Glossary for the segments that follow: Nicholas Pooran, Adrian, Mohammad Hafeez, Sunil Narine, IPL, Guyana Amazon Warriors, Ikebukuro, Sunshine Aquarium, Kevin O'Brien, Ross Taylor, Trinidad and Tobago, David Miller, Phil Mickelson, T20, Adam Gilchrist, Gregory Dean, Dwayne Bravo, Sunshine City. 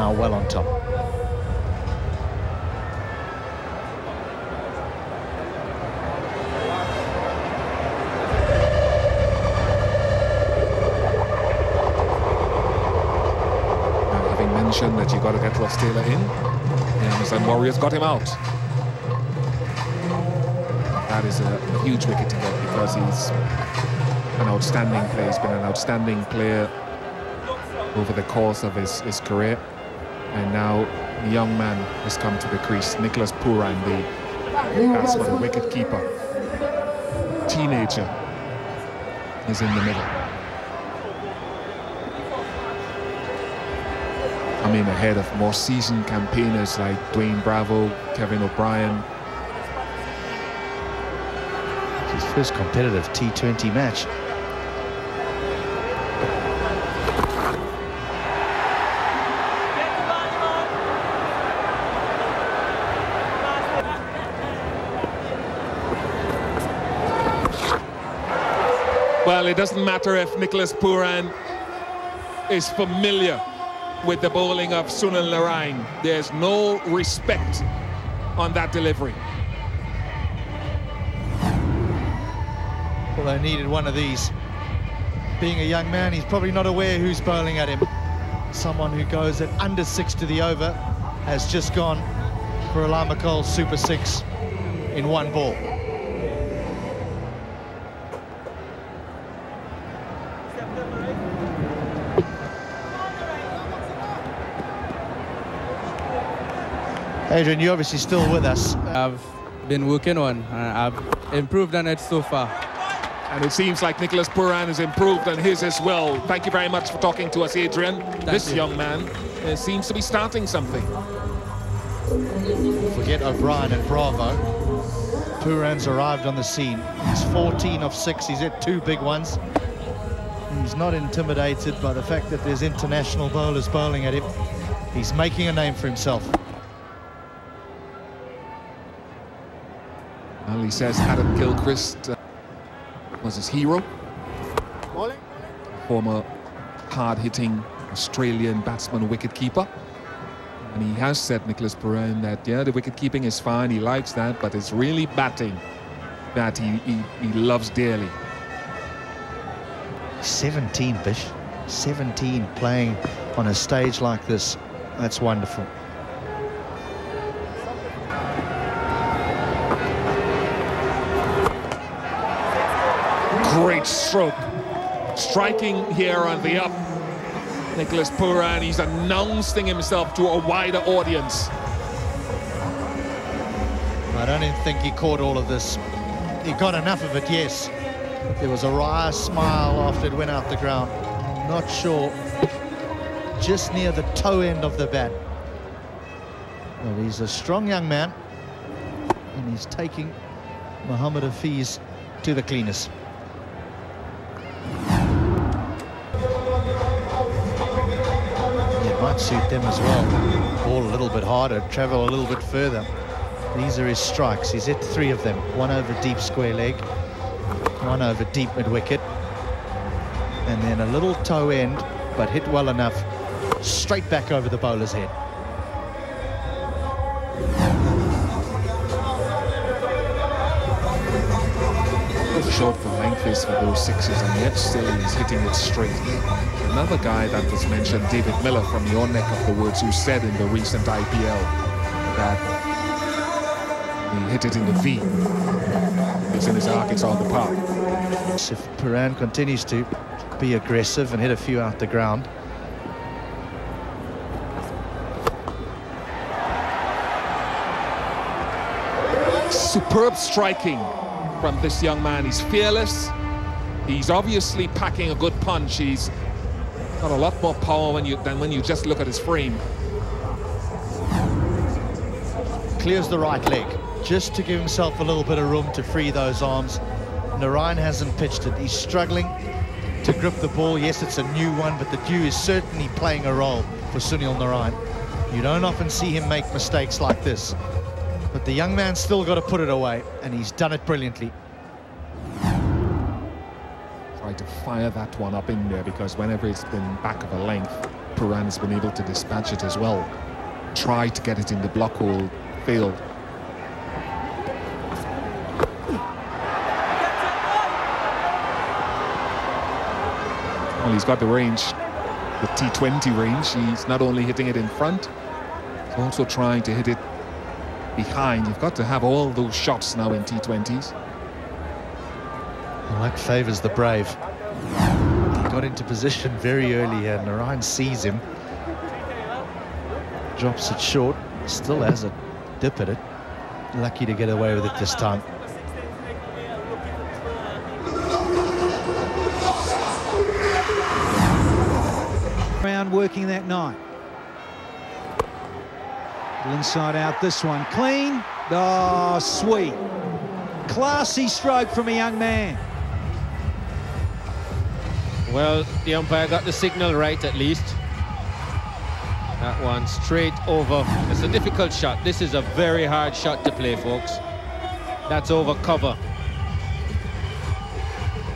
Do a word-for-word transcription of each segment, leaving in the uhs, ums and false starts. now well on top. Now, having mentioned that you've got to get Ross Taylor in, the Amazon Warriors got him out. That is a huge wicket to get because he's an outstanding player. He's been an outstanding player over the course of his, his career. And now the young man has come to the crease. Nicholas Pooran, the batsman, wicket keeper, teenager, is in the middle. I mean, ahead of more seasoned campaigners like Dwayne Bravo, Kevin O'Brien. It's his first competitive T twenty match. Well, it doesn't matter if Nicholas Pooran is familiar with the bowling of Sunil Narine. There's no respect on that delivery. Well, they needed one of these. Being a young man, he's probably not aware who's bowling at him. Someone who goes at under six to the over has just gone for Alan McCall's super six in one ball. Adrian, you're obviously still with us. I've been working on, and I've improved on it so far. And it seems like Nicholas Pooran has improved on his as well. Thank you very much for talking to us, Adrian. Thank this you. Young man uh, seems to be starting something. Forget O'Brien and Bravo. Pooran's arrived on the scene. He's fourteen off six. He's hit two big ones. He's not intimidated by the fact that there's international bowlers bowling at him. He's making a name for himself. Well, he says Adam Gilchrist uh, was his hero. Former hard-hitting Australian batsman wicketkeeper. And he has said, Nicholas Pooran, that, yeah, the wicketkeeping is fine, he likes that, but it's really batting that he, he, he loves dearly. seventeen, Bish. seventeen playing on a stage like this. That's wonderful. Great stroke, striking here on the up. Nicholas Pooran, he's announcing himself to a wider audience. I don't even think he caught all of this. He got enough of it, yes. There was a wry smile after it went out the ground. Not sure, just near the toe end of the bat. Well, he's a strong young man, and he's taking Mohammad Hafeez to the cleaners. Suit them as well. Ball a little bit harder, travel a little bit further. These are his strikes. He's hit three of them. One over deep square leg, one over deep mid-wicket, and then a little toe end, but hit well enough, straight back over the bowler's head. Short for length is for those sixes, and yet still he's hitting it straight. Another guy that was mentioned, David Miller from your neck of the woods, who said in the recent I P L that he hit it in the V. It's in his arc, it's on the park. If Pooran continues to be aggressive and hit a few out the ground. Superb striking from this young man. He's fearless. He's obviously packing a good punch. He's got a lot more power when you, than when you just look at his frame. Clears the right leg, just to give himself a little bit of room to free those arms. Narine hasn't pitched it. He's struggling to grip the ball. Yes, it's a new one, but the dew is certainly playing a role for Sunil Narine. You don't often see him make mistakes like this. But the young man's still got to put it away, and he's done it brilliantly. Tried to fire that one up in there, because whenever it's been back of a length, Pooran has been able to dispatch it as well. Try to get it in the block hole field. Well, he's got the range, the T twenty range. He's not only hitting it in front, he's also trying to hit it behind. You've got to have all those shots now in T twenties. Well, that favours the brave. He got into position very early here. Narine sees him, drops it short, still has a dip at it. Lucky to get away with it this time. Round working that nine. Inside out, this one clean. Oh, sweet. Classy stroke from a young man. Well, the umpire got the signal right at least. That one straight over. It's a difficult shot. This is a very hard shot to play, folks. That's over cover.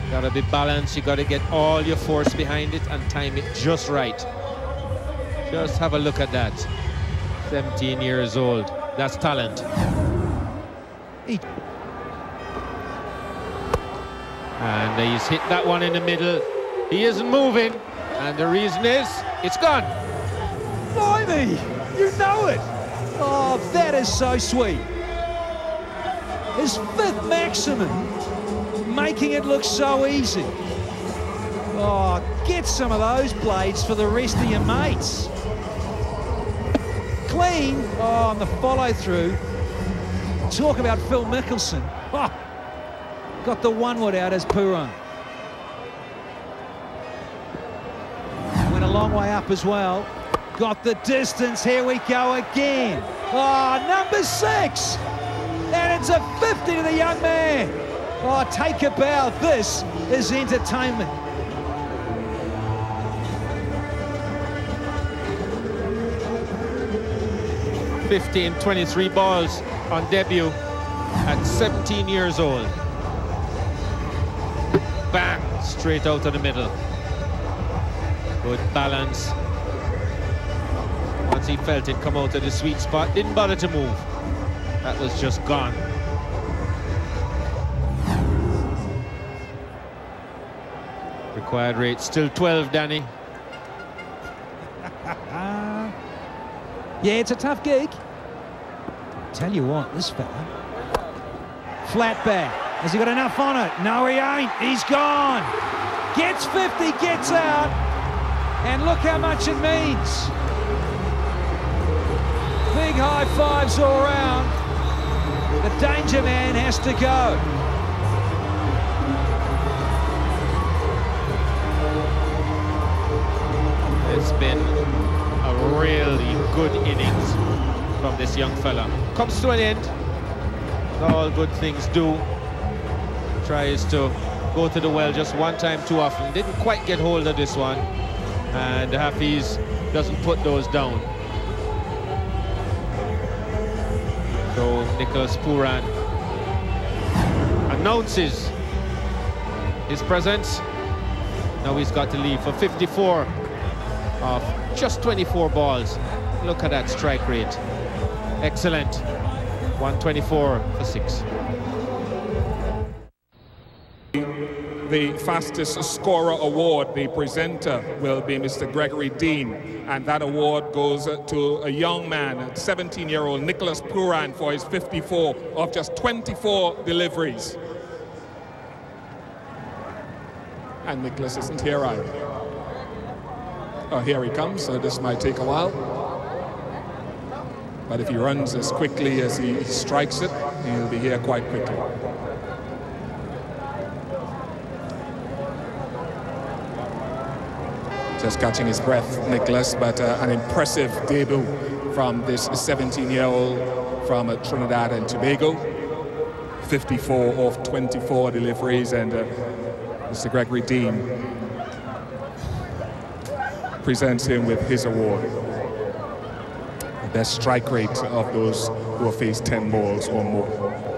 You gotta be balanced. You gotta get all your force behind it and time it just right. Just have a look at that. seventeen years old. That's talent. Eight. And he's hit that one in the middle. He isn't moving, and the reason is it's gone. Blimey, you know it. Oh, that is so sweet. His fifth maximum, making it look so easy. Oh, get some of those blades for the rest of your mates. Clean. Oh, and the follow-through. Talk about Phil Mickelson. Oh, got the one-wood out as Pooran. Long way up as well. Got the distance. Here we go again. Oh, number six, and it's a fifty to the young man. Oh, take a bow. This is entertainment. fifteen twenty-three balls on debut at seventeen years old. Bang, straight out of the middle. Good balance. Once he felt it come out of the sweet spot, didn't bother to move. That was just gone. Required rate still twelve, Danny. Yeah, it's a tough gig. Tell you what, this fella. Flat back. Has he got enough on it? No, he ain't. He's gone. Gets fifty, gets out. And look how much it means. Big high fives all round. The danger man has to go. It's been a really good innings from this young fella. Comes to an end. All good things do. Tries to go to the well just one time too often. Didn't quite get hold of this one. And Hafeez doesn't put those down. So Nicholas Pooran announces his presence. Now he's got to leave for fifty-four of just twenty-four balls. Look at that strike rate. Excellent. one twenty-four for six. The fastest scorer award, the presenter will be Mister Gregory Dean, and that award goes to a young man, seventeen-year-old Nicholas Pooran, for his fifty-four of just twenty-four deliveries. And Nicholas isn't here either. Oh, here he comes, so this might take a while. But if he runs as quickly as he strikes it, he'll be here quite quickly. Just catching his breath, Nicholas, but uh, an impressive debut from this seventeen-year-old from uh, Trinidad and Tobago. fifty-four of twenty-four deliveries, and uh, Mister Gregory Dean presents him with his award. The best strike rate of those who have faced ten balls or more.